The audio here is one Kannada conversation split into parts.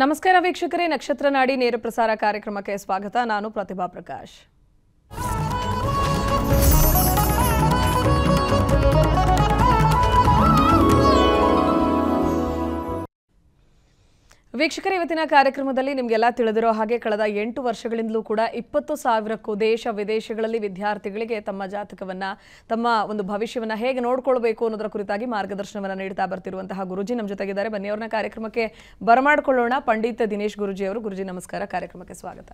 ನಮಸ್ಕಾರ ವೀಕ್ಷಕರೇ, ನಕ್ಷತ್ರ ನಾಡಿ ನೇರ ಪ್ರಸಾರ ಕಾರ್ಯಕ್ರಮಕ್ಕೆ ಸ್ವಾಗತ. ನಾನು ಪ್ರತಿಭಾ ಪ್ರಕಾಶ್. ವೀಕ್ಷಕರೇ, ಇವತ್ತಿನ ಕಾರ್ಯಕ್ರಮದಲ್ಲಿ ನಿಮಗೆಲ್ಲ ತಿಳಿದಿರೋ ಹಾಗೆ ಕಳೆದ 8 ವರ್ಷಗಳಿಂದಲೂ ಕೂಡ 20,000ಕ್ಕೂ ದೇಶ ವಿದೇಶಗಳಲ್ಲಿ ವಿದ್ಯಾರ್ಥಿಗಳಿಗೆ ತಮ್ಮ ಜಾತಕವನ್ನ, ತಮ್ಮ ಒಂದು ಭವಿಷ್ಯವನ್ನ ಹೇಗೆ ನೋಡಿಕೊಳ್ಳಬೇಕು ಅನ್ನೋದರ ಕುರಿತಾಗಿ ಮಾರ್ಗದರ್ಶನವನ್ನ ನೀಡ್ತಾ ಬರ್ತಿರುವಂತಹ ಗುರುಜಿ ನಮ್ಮ ಜೊತೆಗಿದ್ದಾರೆ. ಬನ್ನಿ ಅವರನ್ನ ಕಾರ್ಯಕ್ರಮಕ್ಕೆ ಬರಮಾಡಿಕೊಳ್ಳೋಣ. ಪಂಡಿತ್ ದಿನೇಶ್ ಗುರುಜಿ ಅವರು. ಗುರುಜಿ ನಮಸ್ಕಾರ, ಕಾರ್ಯಕ್ರಮಕ್ಕೆ ಸ್ವಾಗತ.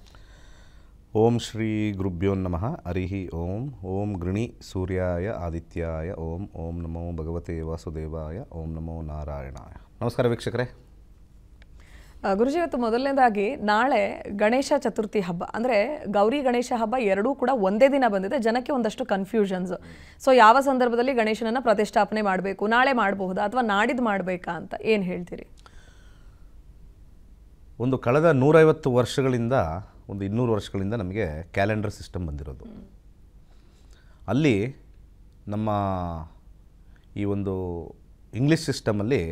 ಓಂ ಶ್ರೀ ಗುರುಭ್ಯೋ ನಮಃ. ಹರಿಹಿ ಓಂ. ಓಂ ಗೃಣಿ ಸೂರ್ಯಾಯ ಆದಿತ್ಯಾಯ ಓಂ. ಓಂ ನಮೋ ಭಗವತೆ ವಾಸುದೇವಾಯ. ಓಂ ನಮೋ ನಾರಾಯಣಾಯ. ನಮಸ್ಕಾರ ವೀಕ್ಷಕರೇ. ಗುರುಜಿ, ಇವತ್ತು ಮೊದಲನೇದಾಗಿ ನಾಳೆ ಗಣೇಶ ಚತುರ್ಥಿ ಹಬ್ಬ, ಅಂದರೆ ಗೌರಿ ಗಣೇಶ ಹಬ್ಬ ಎರಡೂ ಕೂಡ ಒಂದೇ ದಿನ ಬಂದಿದೆ. ಜನಕ್ಕೆ ಒಂದಷ್ಟು ಕನ್ಫ್ಯೂಷನ್ಸ್. ಸೊ ಯಾವ ಸಂದರ್ಭದಲ್ಲಿ ಗಣೇಶನನ್ನು ಪ್ರತಿಷ್ಠಾಪನೆ ಮಾಡಬೇಕು? ನಾಳೆ ಮಾಡಬಹುದಾ ಅಥವಾ ನಾಡಿದ್ದು ಮಾಡಬೇಕಾ ಅಂತ ಏನು ಹೇಳ್ತೀರಿ? ಒಂದು ಕಳೆದ 150 ವರ್ಷಗಳಿಂದ, ಒಂದು 200 ವರ್ಷಗಳಿಂದ ನಮಗೆ ಕ್ಯಾಲೆಂಡರ್ ಸಿಸ್ಟಮ್ ಬಂದಿರೋದು. ಅಲ್ಲಿ ನಮ್ಮ ಈ ಒಂದು ಇಂಗ್ಲೀಷ್ ಸಿಸ್ಟಮಲ್ಲಿ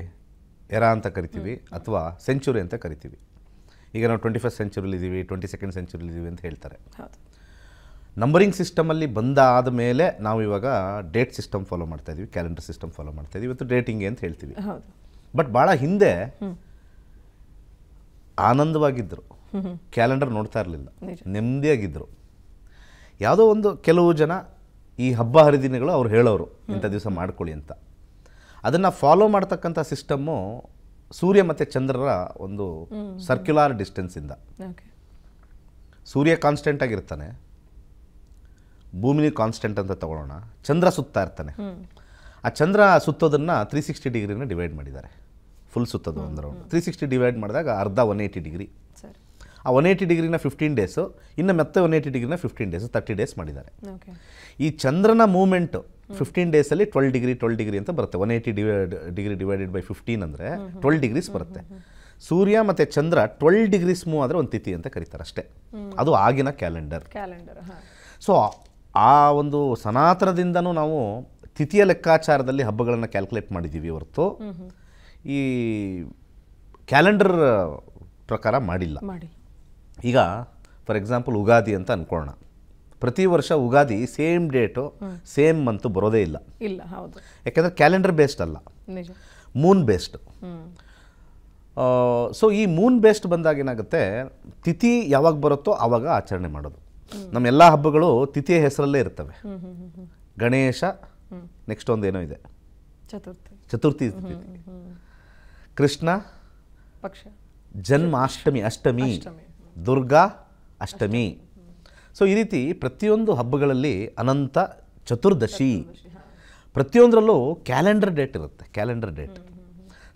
ಎರಾ ಅಂತ ಕರಿತೀವಿ ಅಥವಾ ಸೆಂಚುರಿ ಅಂತ ಕರಿತೀವಿ. ಈಗ ನಾವು 21st ಸೆಂಚುರಿಲಿದ್ದೀವಿ, 22nd ಸೆಂಚುರಿಲಿದ್ದೀವಿ ಅಂತ ಹೇಳ್ತಾರೆ. ನಂಬರಿಂಗ್ ಸಿಸ್ಟಮಲ್ಲಿ ಬಂದಾದ ಮೇಲೆ ನಾವು ಇವಾಗ ಡೇಟ್ ಸಿಸ್ಟಮ್ ಫಾಲೋ ಮಾಡ್ತಾ ಇದ್ದೀವಿ, ಕ್ಯಾಲೆಂಡರ್ ಸಿಸ್ಟಮ್ ಫಾಲೋ ಮಾಡ್ತಾ ಇದ್ದೀವಿ. ಇವತ್ತು ಡೇಟಿಂಗ್ ಅಂತ ಹೇಳ್ತೀವಿ. ಬಟ್ ಭಾಳ ಹಿಂದೆ ಆನಂದವಾಗಿದ್ದರು, ಕ್ಯಾಲೆಂಡರ್ ನೋಡ್ತಾ ಇರಲಿಲ್ಲ, ನೆಮ್ಮದಿಯಾಗಿದ್ದರು. ಯಾವುದೋ ಒಂದು ಕೆಲವು ಜನ ಈ ಹಬ್ಬ ಹರಿದಿನಗಳು ಅವ್ರು ಹೇಳೋರು ಇಂಥ ದಿವಸ ಮಾಡ್ಕೊಳ್ಳಿ ಅಂತ. ಅದನ್ನು ಫಾಲೋ ಮಾಡ್ತಕ್ಕಂಥ ಸಿಸ್ಟಮ್ಮು ಸೂರ್ಯ ಮತ್ತು ಚಂದ್ರರ ಒಂದು ಸರ್ಕ್ಯುಲಾರ್ ಡಿಸ್ಟೆನ್ಸಿಂದ. ಸೂರ್ಯ ಕಾನ್ಸ್ಟೆಂಟ್ ಆಗಿರ್ತಾನೆ, ಭೂಮಿಲಿ ಕಾನ್ಸ್ಟೆಂಟ್ ಅಂತ ತಗೊಳ್ಳೋಣ. ಚಂದ್ರ ಸುತ್ತಾ ಇರ್ತಾನೆ. ಆ ಚಂದ್ರ ಸುತ್ತೋದನ್ನು 360 ಡಿಗ್ರಿನ ಡಿವೈಡ್ ಮಾಡಿದ್ದಾರೆ. ಫುಲ್ ಸುತ್ತೋದು ಅಂದ್ರೆ 360 ಡಿವೈಡ್ ಮಾಡಿದಾಗ ಅರ್ಧ 180 ಡಿಗ್ರಿ. ಆ 180 ಡಿಗ್ರಿನ 15 ಡೇಸು, ಇನ್ನು ಮತ್ತೆ 180 ಡಿಗ್ರಿನ 15 ಡೇಸು, 30 ಡೇಸ್ ಮಾಡಿದ್ದಾರೆ. ಈ ಚಂದ್ರನ ಮೂವ್ಮೆಂಟು 15 ಡೇಸಲ್ಲಿ 12 ಡಿಗ್ರಿ ಅಂತ ಬರುತ್ತೆ. 180 ಡಿಗ್ರಿ ಡಿವೈಡೆಡ್ ಬೈ 15 ಅಂದರೆ 12 ಡಿಗ್ರೀಸ್ ಬರುತ್ತೆ. ಸೂರ್ಯ ಮತ್ತು ಚಂದ್ರ 12 ಡಿಗ್ರೀಸ್ ಮೂವ್ ಆದರೆ ಒಂದು ತಿಥಿ ಅಂತ ಕರೀತಾರೆ ಅಷ್ಟೇ. ಅದು ಆಗಿನ ಕ್ಯಾಲೆಂಡರ್. ಸೊ ಆ ಒಂದು ಸನಾತನದಿಂದನೂ ನಾವು ತಿಥಿಯ ಲೆಕ್ಕಾಚಾರದಲ್ಲಿ ಹಬ್ಬಗಳನ್ನು ಕ್ಯಾಲ್ಕುಲೇಟ್ ಮಾಡಿದ್ದೀವಿ ಹೊರತು ಈ ಕ್ಯಾಲೆಂಡರ್ ಪ್ರಕಾರ ಮಾಡಿಲ್ಲ. ಈಗ ಫಾರ್ ಎಕ್ಸಾಂಪಲ್ ಉಗಾದಿ ಅಂತ ಅಂದ್ಕೊಳ್ಳೋಣ. ಪ್ರತಿ ವರ್ಷ Ugadi same date same month ಬರೋದೇ ಇಲ್ಲ. ಯಾಕೆಂದರೆ ಕ್ಯಾಲೆಂಡರ್ ಬೇಸ್ಡ್ ಅಲ್ಲ, ಮೂನ್ ಬೇಸ್ಡ್. ಸೊ ಈ ಮೂನ್ ಬೇಸ್ಡ್ ಬಂದಾಗ ಏನಾಗುತ್ತೆ, ತಿಥಿ ಯಾವಾಗ ಬರುತ್ತೋ ಆವಾಗ ಆಚರಣೆ ಮಾಡೋದು. ನಮ್ಮ ಎಲ್ಲ ಹಬ್ಬಗಳು ತಿಥಿಯ ಹೆಸರಲ್ಲೇ ಇರ್ತವೆ. ಗಣೇಶ, ನೆಕ್ಸ್ಟ್ ಒಂದೇನೋ ಇದೆ ಚತುರ್ಥಿ, ಕೃಷ್ಣ ಪಕ್ಷ, ಜನ್ಮಾಷ್ಟಮಿ, ಅಷ್ಟಮಿ, ದುರ್ಗಾ ಅಷ್ಟಮಿ. ಸೊ ಈ ರೀತಿ ಪ್ರತಿಯೊಂದು ಹಬ್ಬಗಳಲ್ಲಿ ಅನಂತ, ಚತುರ್ದಶಿ, ಪ್ರತಿಯೊಂದರಲ್ಲೂ ಕ್ಯಾಲೆಂಡರ್ ಡೇಟ್ ಇರುತ್ತೆ, ಕ್ಯಾಲೆಂಡರ್ ಡೇಟ್.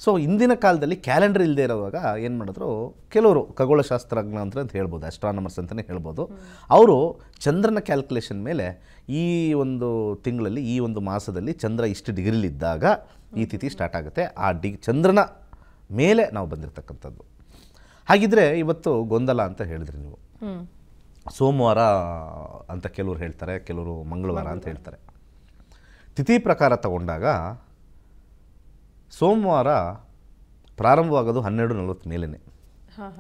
ಸೊ ಇಂದಿನ ಕಾಲದಲ್ಲಿ ಕ್ಯಾಲೆಂಡರ್ ಇಲ್ಲದೆ ಇರುವಾಗ ಏನು ಮಾಡಿದ್ರು, ಕೆಲವರು ಖಗೋಳಶಾಸ್ತ್ರಜ್ಞ ಅಂತ ಹೇಳ್ಬೋದು, ಆಸ್ಟ್ರಾನಮರ್ಸ್ ಅಂತಲೇ ಹೇಳ್ಬೋದು, ಅವರು ಚಂದ್ರನ ಕ್ಯಾಲ್ಕುಲೇಷನ್ ಮೇಲೆ ಈ ಒಂದು ತಿಂಗಳಲ್ಲಿ, ಈ ಒಂದು ಮಾಸದಲ್ಲಿ ಚಂದ್ರ ಇಷ್ಟು ಡಿಗ್ರಿಲಿದ್ದಾಗ ಈ ತಿಥಿ ಸ್ಟಾರ್ಟ್ ಆಗುತ್ತೆ. ಆ ಚಂದ್ರನ ಮೇಲೆ ನಾವು ಬಂದಿರತಕ್ಕಂಥದ್ದು. ಹಾಗಿದ್ರೆ ಇವತ್ತು ಗೊಂದಲ ಅಂತ ಹೇಳಿದ್ರಿ ನೀವು. ಸೋಮವಾರ ಅಂತ ಕೆಲವರು ಹೇಳ್ತಾರೆ, ಕೆಲವರು ಮಂಗಳವಾರ ಅಂತ ಹೇಳ್ತಾರೆ. ತಿಥಿ ಪ್ರಕಾರ ತಗೊಂಡಾಗ ಸೋಮವಾರ ಪ್ರಾರಂಭವಾಗೋದು 12:40 ಮೇಲೇ,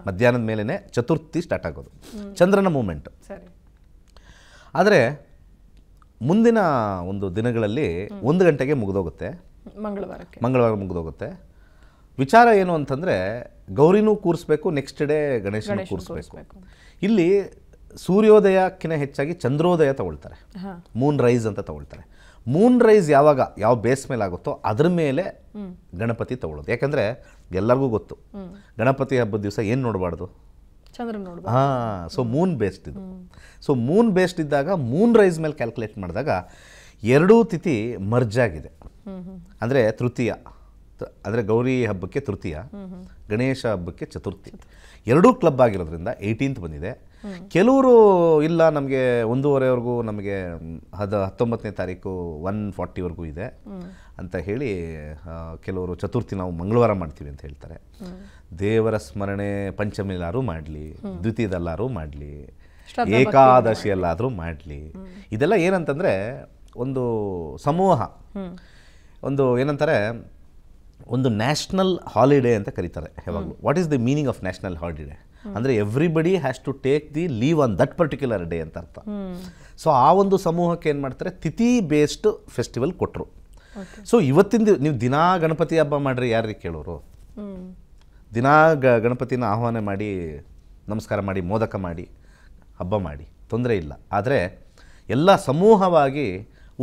ಮಧ್ಯಾಹ್ನದ ಮೇಲೇ ಚತುರ್ಥಿ ಸ್ಟಾರ್ಟ್ ಆಗೋದು, ಚಂದ್ರನ ಮೂಮೆಂಟು. ಆದರೆ ಮುಂದಿನ ಒಂದು ದಿನಗಳಲ್ಲಿ 1 ಗಂಟೆಗೆ ಮುಗಿದೋಗುತ್ತೆ, ಮಂಗಳವಾರ ಮುಗಿದೋಗುತ್ತೆ. ವಿಚಾರ ಏನು ಅಂತಂದರೆ, ಗೌರಿನೂ ಕೂರಿಸ್ಬೇಕು, ನೆಕ್ಸ್ಟ್ ಡೇ ಗಣೇಶನೂ ಕೂರಿಸ್ಬೇಕು. ಇಲ್ಲಿ ಸೂರ್ಯೋದಯಕ್ಕಿಂತ ಹೆಚ್ಚಾಗಿ ಚಂದ್ರೋದಯ ತಗೊಳ್ತಾರೆ, ಮೂನ್ ರೈಸ್ ಅಂತ ತಗೊಳ್ತಾರೆ. ಮೂನ್ ರೈಸ್ ಯಾವಾಗ, ಯಾವ ಬೇಸ್ ಮೇಲೆ ಆಗುತ್ತೋ ಅದ್ರ ಮೇಲೆ ಗಣಪತಿ ತಗೊಳ್ಳೋದು. ಯಾಕಂದರೆ ಎಲ್ಲರಿಗೂ ಗೊತ್ತು, ಗಣಪತಿ ಹಬ್ಬದ ದಿವಸ ಏನು ನೋಡಬಾರ್ದು, ಚಂದ್ರ ನೋಡಬಾರ್ದು. ಸೊ ಮೂನ್ ಬೇಸ್ಡ್ ಇದು. ಸೊ ಮೂನ್ ಬೇಸ್ಡ್ ಇದ್ದಾಗ ಮೂನ್ ರೈಸ್ ಮೇಲೆ ಕ್ಯಾಲ್ಕುಲೇಟ್ ಮಾಡಿದಾಗ ಎರಡೂ ತಿಥಿ ಮರ್ಜ್ ಆಗಿದೆ. ಅಂದರೆ ತೃತೀಯ, ಅಂದರೆ ಗೌರಿ ಹಬ್ಬಕ್ಕೆ ತೃತೀಯ, ಗಣೇಶ ಹಬ್ಬಕ್ಕೆ ಚತುರ್ಥಿ, ಎರಡೂ ಕ್ಲಬ್ ಆಗಿರೋದ್ರಿಂದ 18th ಬಂದಿದೆ. ಕೆಲವರು ಇಲ್ಲ, ನಮಗೆ 1:30ವರೆಗೂ, ನಮಗೆ 19ನೇ ತಾರೀಕು 1:40ವರೆಗೂ ಇದೆ ಅಂತ ಹೇಳಿ ಕೆಲವರು ಚತುರ್ಥಿ ನಾವು ಮಂಗಳವಾರ ಮಾಡ್ತೀವಿ ಅಂತ ಹೇಳ್ತಾರೆ. ದೇವರ ಸ್ಮರಣೆ ಪಂಚಮಿಲಾರು ಮಾಡಲಿ, ದ್ವಿತೀಯದಲ್ಲಾರು ಮಾಡಲಿ, ಏಕಾದಶಿಯಲ್ಲಾದರೂ ಮಾಡಲಿ. ಇದೆಲ್ಲ ಏನಂತಂದರೆ ಒಂದು ಸಮೂಹ, ಒಂದು ಏನಂತಾರೆ ಒಂದು ನ್ಯಾಷನಲ್ ಹಾಲಿಡೇ ಅಂತ ಕರೀತಾರೆ ಯಾವಾಗಲೂ. What is the meaning of national holiday ಅಂದರೆ everybody has to take the leave on that particular day ಅಂತ ಅರ್ಥ. ಸೊ ಆ ಒಂದು ಸಮೂಹಕ್ಕೆ ಏನು ಮಾಡ್ತಾರೆ, ತಿಥಿ ಬೇಸ್ಡ್ ಫೆಸ್ಟಿವಲ್ ಕೊಟ್ಟರು. ಸೊ ಇವತ್ತಿನ ನೀವು ದಿನಾ ಗಣಪತಿ ಹಬ್ಬ ಮಾಡಿರಿ, ಯಾರಿಗೆ ಕೇಳೋರು? ದಿನಾ ಗಣಪತಿನ ಆಹ್ವಾನ ಮಾಡಿ, ನಮಸ್ಕಾರ ಮಾಡಿ, ಮೋದಕ ಮಾಡಿ, ಹಬ್ಬ ಮಾಡಿ, ತೊಂದರೆ ಇಲ್ಲ. ಆದರೆ ಎಲ್ಲ ಸಮೂಹವಾಗಿ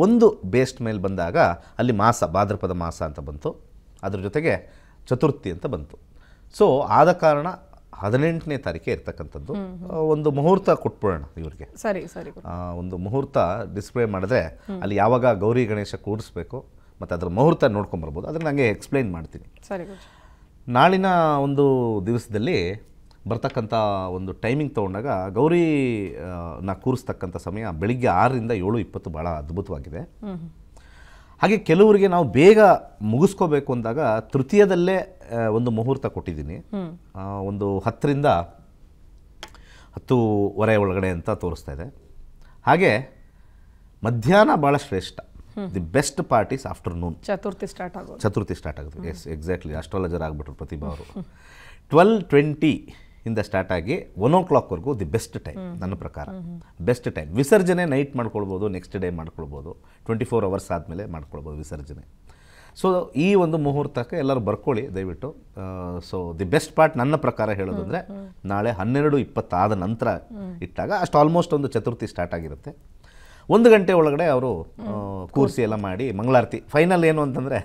ಒಂದು ಬೇಸ್ಟ್ ಮೇಲೆ ಬಂದಾಗ ಅಲ್ಲಿ ಮಾಸ, ಭಾದ್ರಪದ ಮಾಸ ಅಂತ ಬಂತು, ಅದ್ರ ಜೊತೆಗೆ ಚತುರ್ಥಿ ಅಂತ ಬಂತು. ಸೊ ಆದ ಕಾರಣ 18ನೇ ತಾರೀಕೆ ಇರ್ತಕ್ಕಂಥದ್ದು ಒಂದು ಮುಹೂರ್ತ ಕೊಟ್ಬಿಡೋಣ ಇವರಿಗೆ. ಸರಿ ಸರಿ, ಒಂದು ಮುಹೂರ್ತ ಡಿಸ್ಪ್ಲೇ ಮಾಡಿದ್ರೆ ಅಲ್ಲಿ ಯಾವಾಗ ಗೌರಿ ಗಣೇಶ ಕೂರಿಸ್ಬೇಕು ಮತ್ತು ಅದರ ಮುಹೂರ್ತ ನೋಡ್ಕೊಂಬರ್ಬೋದು. ಅದನ್ನು ನನಗೆ ಎಕ್ಸ್ಪ್ಲೈನ್ ಮಾಡ್ತೀನಿ. ಸರಿ, ನಾಳಿನ ಒಂದು ದಿವಸದಲ್ಲಿ ಬರ್ತಕ್ಕಂಥ ಒಂದು ಟೈಮಿಂಗ್ ತೊಗೊಂಡಾಗ ಗೌರಿ ನಾ ಕೂರಿಸ್ತಕ್ಕಂಥ ಸಮಯ ಬೆಳಿಗ್ಗೆ 6ರಿಂದ 7:20 ಭಾಳ ಅದ್ಭುತವಾಗಿದೆ. ಹಾಗೆ ಕೆಲವರಿಗೆ ನಾವು ಬೇಗ ಮುಗಿಸ್ಕೋಬೇಕು ಅಂದಾಗ ತೃತೀಯದಲ್ಲೇ ಒಂದು ಮುಹೂರ್ತ ಕೊಟ್ಟಿದ್ದೀನಿ, ಒಂದು 10ರಿಂದ 10:15 ಒಳಗಡೆ ಅಂತ ತೋರಿಸ್ತಾ ಇದೆ. ಹಾಗೆ ಮಧ್ಯಾಹ್ನ ಭಾಳ ಶ್ರೇಷ್ಠ. The best part is afternoon. Chaturthi start ಆಗೋದು. ಎಸ್, ಎಕ್ಸಾಕ್ಟ್ಲಿ, ಆಸ್ಟ್ರಾಲಜರ್ ಆಗಿಬಿಟ್ರು ಪ್ರತಿಭಾ ಅವರು. 12:20 ಸ್ಟಾರ್ಟ್ ಆಗಿ 1 o'clockವರೆಗೂ ದಿ ಬೆಸ್ಟ್ ಟೈಮ್, ನನ್ನ ಪ್ರಕಾರ ಬೆಸ್ಟ್ ಟೈಮ್. ವಿಸರ್ಜನೆ ನೈಟ್ ಮಾಡ್ಕೊಳ್ಬೋದು, ನೆಕ್ಸ್ಟ್ ಡೇ ಮಾಡ್ಕೊಳ್ಬೋದು, 24 hours ಆದಮೇಲೆ ಮಾಡ್ಕೊಳ್ಬೋದು ವಿಸರ್ಜನೆ. ಸೊ ಈ ಒಂದು ಮುಹೂರ್ತಕ್ಕೆ ಎಲ್ಲರೂ ಬರ್ಕೊಳ್ಳಿ ದಯವಿಟ್ಟು. ಸೊ ದಿ ಬೆಸ್ಟ್ ಪಾರ್ಟ್ ನನ್ನ ಪ್ರಕಾರ ಹೇಳೋದು ಅಂದರೆ ನಾಳೆ 12:20 ನಂತರ ಇಟ್ಟಾಗ ಅಷ್ಟು ಆಲ್ಮೋಸ್ಟ್ ಒಂದು ಚತುರ್ಥಿ ಸ್ಟಾರ್ಟ್ ಆಗಿರುತ್ತೆ. 1 ಗಂಟೆ ಒಳಗಡೆ ಅವರು ಕೂರಿಸಿ ಎಲ್ಲ ಮಾಡಿ ಮಂಗಳಾರತಿ, ಫೈನಲ್ ಏನು ಅಂತಂದರೆ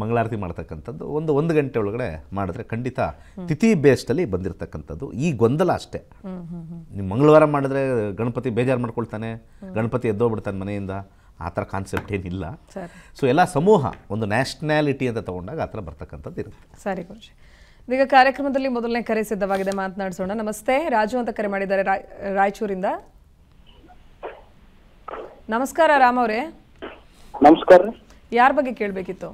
ಮಂಗಳಾರತಿ ಮಾಡ್ತಕ್ಕಂಥದ್ದು ಒಂದು ಗಂಟೆ ಒಳಗಡೆ ಮಾಡಿದ್ರೆ ಖಂಡಿತ ತಿಥಿ ಬೇಸ್ಡಲ್ಲಿ ಬಂದಿರತಕ್ಕಂಥದ್ದು. ಈ ಗೊಂದಲ ಅಷ್ಟೇ, ನೀವು ಮಂಗಳವಾರ ಮಾಡಿದ್ರೆ ಗಣಪತಿ ಬೇಜಾರು ಮಾಡ್ಕೊಳ್ತಾನೆ, ಗಣಪತಿ ಎದ್ದೋಗ್ಬಿಡ್ತಾನೆ ಮನೆಯಿಂದ, ಆ ಥರ ಕಾನ್ಸೆಪ್ಟ್ ಏನಿಲ್ಲ. ಸೊ ಎಲ್ಲ ಸಮೂಹ ಒಂದು ನ್ಯಾಷನ್ಯಾಲಿಟಿ ಅಂತ ತೊಗೊಂಡಾಗ ಆ ಥರ ಬರ್ತಕ್ಕಂಥದ್ದು ಇರುತ್ತೆ. ಸರಿ ಗುರುಜಿ, ಈಗ ಕಾರ್ಯಕ್ರಮದಲ್ಲಿ ಮೊದಲನೇ ಕರೆ ಸಿದ್ಧವಾಗಿದೆ, ಮಾತನಾಡಿಸೋಣ. ನಮಸ್ತೆ, ರಾಜು ಅಂತ ಕರೆ ಮಾಡಿದ್ದಾರೆ ರಾಯಚೂರಿಂದ. ನಮಸ್ಕಾರ ರಾಮ್ ಅವರೇ. ನಮಸ್ಕಾರ. ಯಾರ ಬಗ್ಗೆ ಕೇಳಬೇಕಿತ್ತು?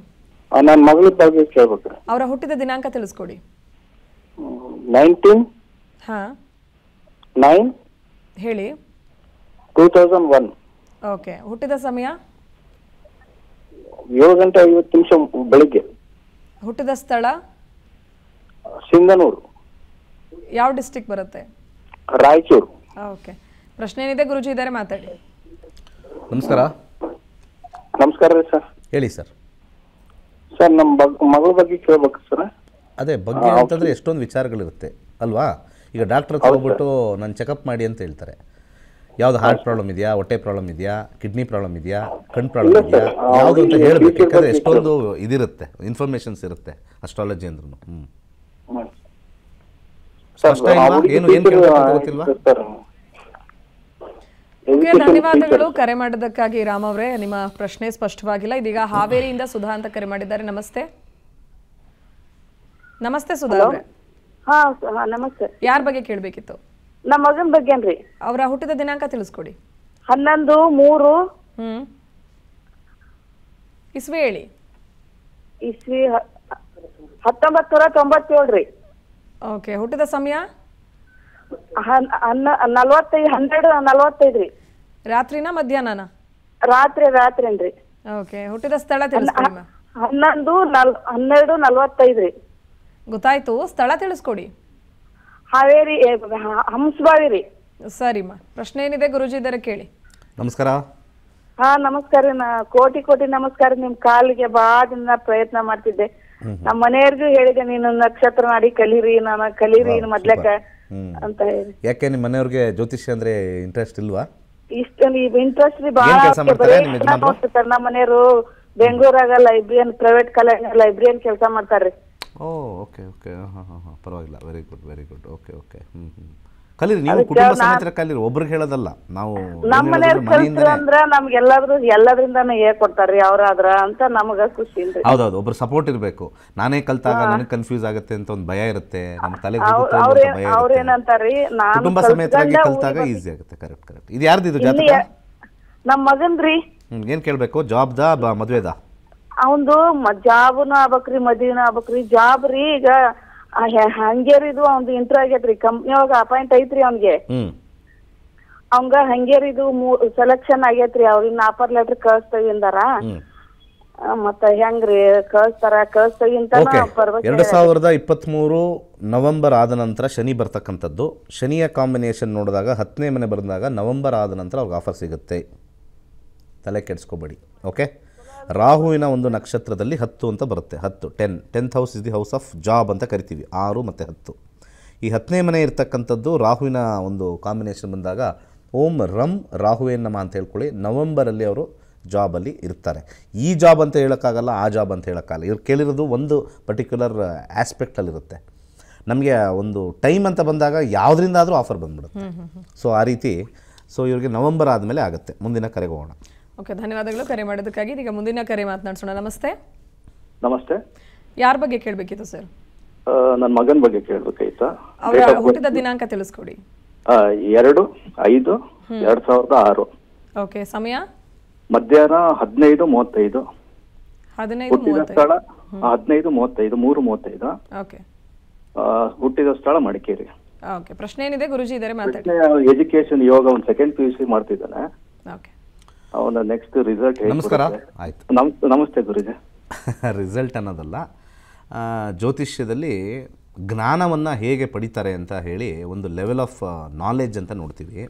ನನ್ನ ಮಗಳ ಬಗ್ಗೆ ಕೇಳಬೇಕು. ಅವರ ಹುಟ್ಟಿದ ದಿನಾಂಕ ತಿಳಿಸ್ಕೊಡಿ. 19 ಹೇಳಿ, 2001. ಓಕೆ, ಹುಟ್ಟಿದ ಸಮಯ? 7:50 ಬೆಳಿಗ್ಗೆ. ಹುಟ್ಟಿದ ಸ್ಥಳ? ಸಿಂಧನೂರು. ಯಾವ ಡಿಸ್ಟ್ರಿಕ್ಟ್ ಬರುತ್ತೆ? ರಾಯಚೂರು. ಓಕೆ, ಪ್ರಶ್ನೆ ಏನಿದೆ ಗುರುಜಿ ಇದ್ದಾರೆ, ಮಾತಾಡಿ. ನಮಸ್ಕಾರ. ನಮಸ್ಕಾರ ರೀ ಸರ್. ಹೇಳಿ ಸರ್. ಸರ್, ನಮ್ಮ ಮಗಳ ಬಗ್ಗೆ ಕೇಳಬೇಕು ಸರ್. ಅದೇ ಬಗ್ಗೆ ಅಂತಂದರೆ ಎಷ್ಟೊಂದು ವಿಚಾರಗಳಿರುತ್ತೆ ಅಲ್ವಾ. ಈಗ ಡಾಕ್ಟ್ರ್ ಹೋಗ್ಬಿಟ್ಟು ನಾನು ಚೆಕಪ್ ಮಾಡಿ ಅಂತ ಹೇಳ್ತಾರೆ. ಯಾವ್ದು ಹಾರ್ಟ್ ಪ್ರಾಬ್ಲಮ್ ಇದೆಯಾ, ಹೊಟ್ಟೆ ಪ್ರಾಬ್ಲಮ್ ಇದೆಯಾ, ಕಿಡ್ನಿ ಪ್ರಾಬ್ಲಮ್ ಇದೆಯಾ, ಕಣ್ಣು ಪ್ರಾಬ್ಲಮ್ ಇದೆಯಾ, ಯಾವುದು ಅಂತ ಹೇಳಬೇಕು. ಯಾಕಂದರೆ ಎಷ್ಟೊಂದು ಇದಿರುತ್ತೆ, ಇನ್ಫಾರ್ಮೇಷನ್ಸ್ ಇರುತ್ತೆ ಅಸ್ಟ್ರಾಲಜಿ ಅಂದ್ರೂ. ಗೊತ್ತಿಲ್ವಾ? ಧನ್ಯವಾದಗಳು ಕರೆ ಮಾಡಿದ್ದಕ್ಕಾಗಿ ರಾಮ್ ಅವರೇ. ನಿಮ್ಮ ಪ್ರಶ್ನೆ ಸ್ಪಷ್ಟವಾಗಿಲ್ಲ. ಇದೀಗ ಹಾವೇರಿಯಿಂದ ಸುಧಾ ಅಂತ ಕರೆ ಮಾಡಿದ್ದಾರೆ. ನಮಸ್ತೆ. ನಮಸ್ತೆ ಸುಧಾ ಅವರೇ. ನಮಸ್ತೆ. ಯಾರ ಬಗ್ಗೆ ಕೇಳಬೇಕಿತ್ತು? ನಮ್ಮ ಮಗನ ಬಗ್ಗೆನ್ರಿ. ಅವರ ಹುಟ್ಟಿದ ದಿನಾಂಕ ತಿಳಿಸ್ಕೊಡಿ. 11/3 ಇಸ್ವಿ ಹೇಳಿ. ಇಸ್ವಿ 1997. ಓಕೆ, ಹುಟ್ಟಿದ ಸಮಯ? 12:45. ರಾತ್ರಿನ ಮಧ್ಯಾಹ್ನ? ರಾತ್ರಿ. ಓಕೆ, ಹುಟ್ಟಿದ ಸ್ಥಳ ತಿಳಿಸ್ಕೊಡಿ. 12:45. ಗೊತ್ತಾಯ್ತು, ಸ್ಥಳ ತಿಳಿಸ್ಕೊಡಿ. ಹಾವೇರಿ ಹಂಸಬಾವಿ ರೀ. ಸರಿಮ್ಮ, ಪ್ರಶ್ನೆ ಏನಿದೆ ಗುರುಜಿ ಇದ್ದಾರೆ ಕೇಳಿ. ನಮಸ್ಕಾರ. ನಮಸ್ಕಾರ, ಕೋಟಿ ಕೋಟಿ ನಮಸ್ಕಾರ. ನಿಮ್ ಕಾಲಿಗೆ ಬಾಳ ದಿನ ಪ್ರಯತ್ನ ಮಾಡ್ತಿದ್ದೆ. ನಮ್ಮ ಮನೆಯವ್ರಿಗೂ ಹೇಳಿದೆ, ನೀನು ನಕ್ಷತ್ರ ನಾಡಿ ಕಲೀರಿ, ನಾನು ಕಲೀರಿ ಮೊದ್ಲಕ್ಕ ಅಂತ ಹೇಳಿ. ಯಾಕೆ ನಿಮ್ಮ ಮನೆಯವ್ರಿಗೆ ಜ್ಯೋತಿಷ್ಯ ಅಂದ್ರೆ ಇಂಟ್ರೆಸ್ಟ್ ಇಲ್ವಾ? ಇಂಟ್ರೆಸ್ಟ್ ನಮ್ಮ ಮನೆಯವರು ಬೆಂಗಳೂರಾಗ ಲೈಬ್ರರಿಯನ್, ಪ್ರೈವೇಟ್ ಕಾಲೇಜ್ ಲೈಬ್ರರಿಯನ್ ಕೆಲಸ ಮಾಡ್ತಾರೆ. ಪರವಾಗಿಲ್ಲ, very good very good. Okay okay, ಕಲೀರಿ, ನೀವು ಕುಟುಂಬ ಸಮೇತ ಕಲೀರಿ, ಒಬ್ರಿಗೆ ಹೇಳೋದಲ್ಲ. ನಾವು ನಮ್ಮ ಮನೆಯವ್ರು ಕಲಿತರು ಅಂದ್ರೆ ನಮ್ಗೆ ಎಲ್ಲಾದ್ರೂ ಎಲ್ಲದ್ರಿಂದಾನು ಹೇಳ್ಕೊಡ್ತಾರ್ರಿ ಅವ್ರಾದ್ರ ಅಂತ ನಮಗ ಖುಷಿ. ಹೌದೌದು, ಒಬ್ರು ಸಪೋರ್ಟ್ ಇರ್ಬೇಕು. ನಾನೇ ಕಲ್ತಾಗ ನನಗೆ ಕನ್ಫ್ಯೂಸ್ ಆಗುತ್ತೆ ಅಂತ ಒಂದು ಭಯ ಇರುತ್ತೆ, ನಮ್ಮ ತಲೆಗೆ ಹೋಗುತ್ತೆ ಅಂತ ಭಯ. ಅವ್ರ ಏನಂತಾರ್ರಿ, ನಾನು ಕುಟುಂಬ ಸಮೇತವಾಗಿ ಕಲ್ತಾಗ ಈಸಿ ಆಗುತ್ತೆ. Correct correct. ಇದು ಯಾರ್ದಿದು ಜಾತಕ? ನಮ್ಮ ಮಗನ್ರಿ. ಏನ್ ಕೇಳಬೇಕು? ಜಾಬ್ದಾ ಮದುವೆದಾ? ಅವಂದು ಜಾಬ್ನ ಆಗ್ಬೇಕ್ರಿ, ಮದುವೆನ ಆಗ್ಬೇಕ್ರಿ. ಜಾಬ್ ರೀ ಈಗ ಹಂಗೇರಿದು ಅವ್ನ್ದು ಇಂಟರ್ ಆಗೇತ್ರಿ, ಕಂಪ್ನಿ ಒಳಗ ಅಪಾಯಿಂಟ್ ಐತ್ರಿ ಅವ್ನ್ಗೆ. ಅವಂಗ ಹಂಗೇರಿದು ಸೆಲೆಕ್ಷನ್ ಆಗೇತ್ರಿ. ಅವ್ರಿನ್ ಆಫರ್ ಲೆಟರ್ ಕಳಿಸ್ತೇವಿ ಅಂದಾರ. मत ಹೆಂಗ್ರಿ ಕಳಿಸ್ತಾರ ಕಳಿಸ್ತಾಗಿಂತನ ಪರ್ವತ 2023 ನವೆಂಬರ್ ಆದ ನಂತರ ಶನಿ ಬರ್ತಕ್ಕಂತದ್ದು. ಶನಿಯ ಕಾಂಬಿನೇಷನ್ ನೋಡಿದಾಗ 10ನೇ ಮನೆ ಬಂದಾಗ ನವೆಂಬರ್ ಆದ ನಂತರ ಅವರಿಗೆ ಆಫರ್ ಸಿಗುತ್ತೆ, ತಲೆ ಕೆಡಿಸ್ಕೋಬೇಡಿ. ಓಕೆ, ರಾಹುವಿನ ಒಂದು ನಕ್ಷತ್ರದಲ್ಲಿ 10 ಅಂತ ಬರುತ್ತೆ. 10th house is the house of job ಅಂತ ಕರಿತೀವಿ. 6 ಮತ್ತು 10 ಈ 10ನೇ ಮನೆ ಇರತಕ್ಕಂತದ್ದು ರಾಹುವಿನ ಒಂದು ಕಾಂಬಿನೇಷನ್ ಬಂದಾಗ ಓಂ ರಂ ರಾಹುವೇ ನಮಃ ಅಂತ ಹೇಳ್ಕೊಳ್ಳಿ. ನವೆಂಬರ್ ಅಲ್ಲಿ ಅವರು ಜಾಬಲ್ಲಿ ಇರ್ತಾರೆ. ಈ ಜಾಬ್ ಅಂತ ಹೇಳೋಕ್ಕಾಗಲ್ಲ, ಆ ಜಾಬ್ ಅಂತ ಹೇಳೋಕ್ಕಾಗಲ್ಲ. ಇವ್ರು ಕೇಳಿರೋದು ಒಂದು ಪರ್ಟಿಕ್ಯುಲರ್ ಆಸ್ಪೆಕ್ಟಲ್ಲಿರುತ್ತೆ. ನಮಗೆ ಒಂದು ಟೈಮ್ ಅಂತ ಬಂದಾಗ ಯಾವುದರಿಂದಾದರೂ ಆಫರ್ ಬಂದ್ಬಿಡುತ್ತೆ. ಸೊ ಆ ರೀತಿ ಇವ್ರಿಗೆ ನವೆಂಬರ್ ಆದಮೇಲೆ ಆಗುತ್ತೆ. ಮುಂದಿನ ಕರೆಗೆ ಹೋಗೋಣ. ಓಕೆ, ಧನ್ಯವಾದಗಳು ಕರೆ ಮಾಡೋದಕ್ಕಾಗಿ. ಈಗ ಮುಂದಿನ ಕರೆ ಮಾತನಾಡ್ಸೋಣ. ನಮಸ್ತೆ. ನಮಸ್ತೆ. ಯಾರ ಬಗ್ಗೆ ಕೇಳಬೇಕಿತ್ತು ಸರ್? ನನ್ನ ಮಗನ ಬಗ್ಗೆ ಕೇಳಬೇಕಾಯ್ತಾ? ಅವರ ಹುಟ್ಟಿದ ದಿನಾಂಕ ತಿಳಿಸ್ಕೊಡಿ. 2/5/2006. ಓಕೆ, ಸಮಯ ಮಧ್ಯಾಹ್ನ 15:35. ಹುಟ್ಟಿದ ಸ್ಥಳ 15:35. ಹುಟ್ಟಿದ ಸ್ಥಳ ಮಡಿಕೇರಿ. ಪ್ರಶ್ನೆ ಏನಿದೆ ಗುರುಜಿ? ಇದಾರೆ ಎಜುಕೇಶನ್ ಯೋಗ, ಒಂದು ಸೆಕೆಂಡ್ PUC ಮಾಡ್ತಿದ್ದಾನೆ. ಅವನ ನೆಕ್ಸ್ಟ್ ರಿಸಲ್ಟ್. ನಮಸ್ಕಾರ. ನಮಸ್ತೆ ಗುರುಜಿ. ರಿಸಲ್ಟ್ ಅನ್ನೋದಲ್ಲ, ಜ್ಯೋತಿಷ್ಯದಲ್ಲಿ ಜ್ಞಾನವನ್ನು ಹೇಗೆ ಪಡಿತಾರೆ ಅಂತ ಹೇಳಿ ಒಂದು ಲೆವೆಲ್ ಆಫ್ ನಾಲೆಜ್ ಅಂತ ನೋಡ್ತೀವಿ.